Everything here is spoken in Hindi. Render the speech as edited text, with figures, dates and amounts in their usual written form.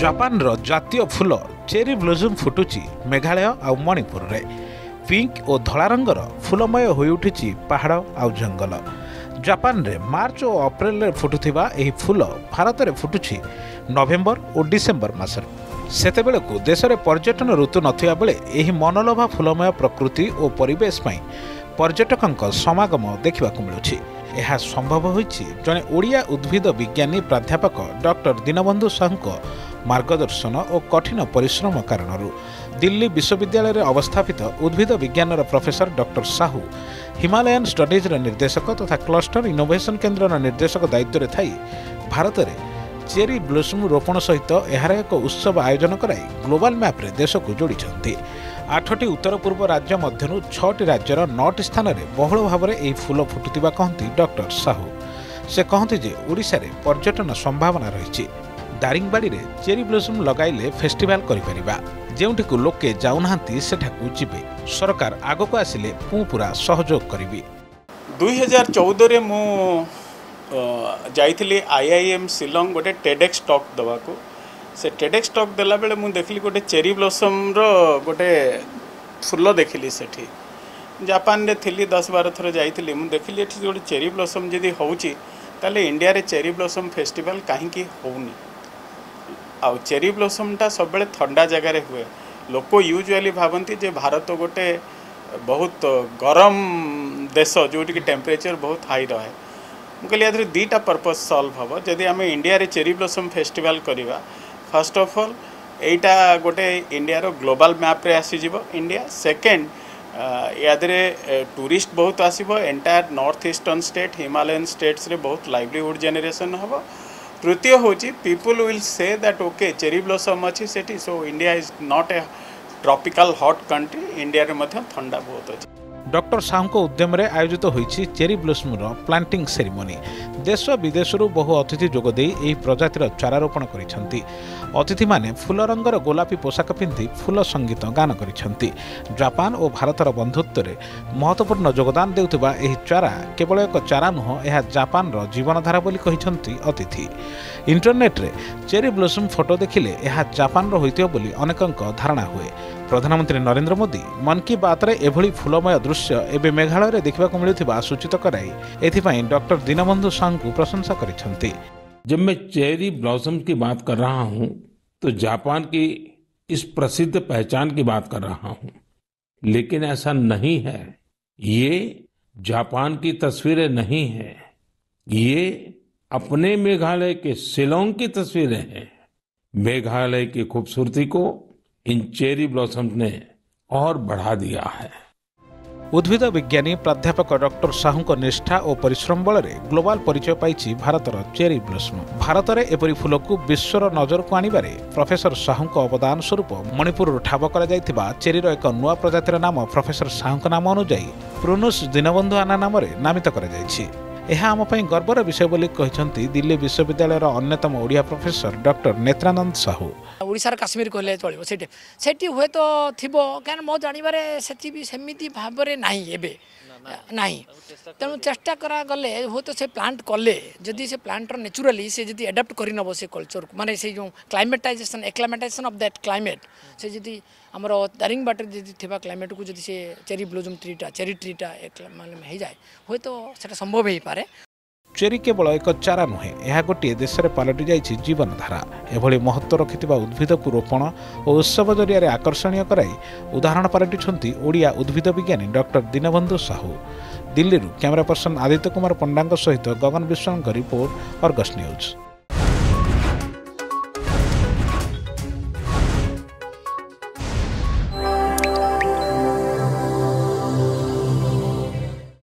जापान रो जातीय फूल चेरी ब्लोजम फुटुची मेघालय आ मणिपुर रे पिंक और धला रंगर फुलमय होई उठिची पहाड़ आ जंगल। जापान रे मार्च और अप्रैल रे फुटुथिबा एही फूल भारत रे फुटुची नवेम्बर और डिसेम्बर मास रे। सेतेबेले को देश रे पर्यटन ऋतु नथिया बेले एही मनलोभा फुलमय प्रकृति और परिवेश पई पर्यटकक समागम देखा मिलुची। यह संभव होइछि जने ओडिया उद्भिद विज्ञानी प्राध्यापक डॉक्टर दीनबंधु साहू मार्गदर्शन और कठिन परिश्रम कारणरू। दिल्ली विश्वविद्यालय रे अवस्थापित उद्भिद विज्ञान professor doctor Sahu Himalayan studies निर्देशक तथा क्लस्टर इनोवेशन केन्द्र निर्देशक दायित्व में थी भारत में चेरी ब्लोसम रोपण सहित यार एक उत्सव आयोजन कराई ग्लोबल मैप्रे देश को जोड़ी। 8टी उत्तर पूर्व राज्य मध्यरू 6टी राज्यर 9टी स्थान में बहुल भाव में यह फूल फुटुवा कहती डॉक्टर साहू। से कहती जे ओडिशा रे पर्यटन संभावना रही। दारिंगबाड़ी में चेरी ब्लोसम लगाइले फेस्टिवल करिपरिबा जेउठी को लोके जाउनांती सेठाकू जिबे सरकार आगो को आसिले पूरा सहयोग करिबी। 2014 रे मु जाइथिली आईआईएम शिलंग गोटे टेडेक्स टॉक दवा को। से टेडेक्स टॉक देला बेले मु देखली गोटे चेरी ब्लोसम रो गोटे फुल देखली। सेठी जापान रे थिली 10-12 थर जाइथिली मु देखली एठी गोटे चेरी ब्लोसम जदी होउची ताले इंडिया रे चेरी ब्लोसम फेस्टिवल काहे की होउनी। आ चेरी ब्लोसम टा सब बेले ठंडा जगह रे हुए। लोको यूजुअली भाबंती जे भारत गोटे बहुत गरम देश जोटी की टेम्परेचर बहुत हाई रहे। मुझे दीटा पर्पज सल्व हम जदि आम इंडिया रे चेरी ब्लोसम फेस्टिवल करवा। फर्स्ट ऑफ ऑल एटा गोटे इंडिया रो ग्लोबल मैप रे आसीजिवो इंडिया। सेकेंड यादरे टूरिस्ट बहुत आसीबो entire north eastern state Himalayan states रे बहुत लाइवलीहुड जेनेरेशन हम। तृतीय होची people will say that okay cherry blossom अच्छी सेठी so India is not a tropical hot country. India रे मध्य ठंडा बहुत अच्छी। डॉक्टर साहू को उद्यम रे आयोजित होईछि चेरी ब्लोसम रो प्लांटिंग सेरेमनी। देश विदेश बहु अतिथि जोगदे एही प्रजातिर चारारोपण करिसेंती। अतिथि माने फूल रंगर गोलापी पोशाक पिंधि फूल संगीत गान करिसेंती। जापान और भारतर बंधुत्व रे महत्वपूर्ण योगदान देउथिबा एही चारा केवल एक चारा नुह यह जापान रो जीवनधारा बोली कहिसेंती अतिथि। इंटरनेट रे चेरी ब्लोसम फोटो देखिले यह जापान रो होइथियो बोली अनेकक धारणा हुए। प्रधानमंत्री नरेंद्र मोदी मन की बात रे एभली फूलमय दृश्य एवं मेघालय रे देखबाकू मिलुथिबा सूचित कराई एथिपाई डॉक्टर दीनबंधु साहू को प्रशंसा करिसेंती। जब मैं चेरी ब्लॉसम की बात कर रहा हूं तो जापान की इस प्रसिद्ध पहचान की बात कर रहा हूं, लेकिन ऐसा नहीं है। ये जापान की तस्वीरें नहीं है, ये अपने मेघालय के शिलोंग की तस्वीरें हैं। मेघालय की खूबसूरती को इन चेरी ब्लॉसम ने और बढ़ा दिया है। उद्भिद विज्ञानी प्राध्यापक डॉक्टर साहू को निष्ठा और परिश्रम बल में ग्लोबल परिचय पाई भारतर चेरी ब्लोसम। भारत में एपरी फूल को विश्वर नजर को आने प्रोफेसर साहू का अवदान स्वरूप मणिपुर ठाब कर चेरी एक नूआ प्रजातिर नाम प्रोफेसर साहू का नाम अनुजाई प्रूनुस दीनबंधु आना नाम नामित कर गर्वर विषय बोली दिल्ली विश्वविद्यालय अन्यतम ओडिया प्रोफेसर डॉक्टर नेत्रानंद साहू। ओडिशा काश्मीर कहले चलो सेठी हुए तो थी क्या मो जानवर सेमती भाव में ना ना तेणु चेष्टा करागले हूँ तो से प्लांट कले जदि से प्लांटर नेचुराली से जी एडाप्ट करनब से कल्चर को माने से जो climatization acclimatization of that climate से जी आमर दारिंगबाड़ी जी थी क्लाइमेट को जी से चेरी ब्लोसम ट्रीटा चेरी ट्रीटा माने हो जाए हूँ तो संभव हो पाए। चेरी केवल एक चारा नुहे यह गोटे देश में पलटि जाइए जीवनधारा। एभली महत्व रखि उद्भिद को रोपण और उत्सव जरिया आकर्षणीय कराई उदाहरण पलटि ओडिया उद्भिद विज्ञानी doctor Dinabandhu Sahu. Delhi camera person Aditya Kumar Panda सहित गगन विश्वास रिपोर्ट अर्गस न्यूज।